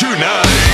tonight.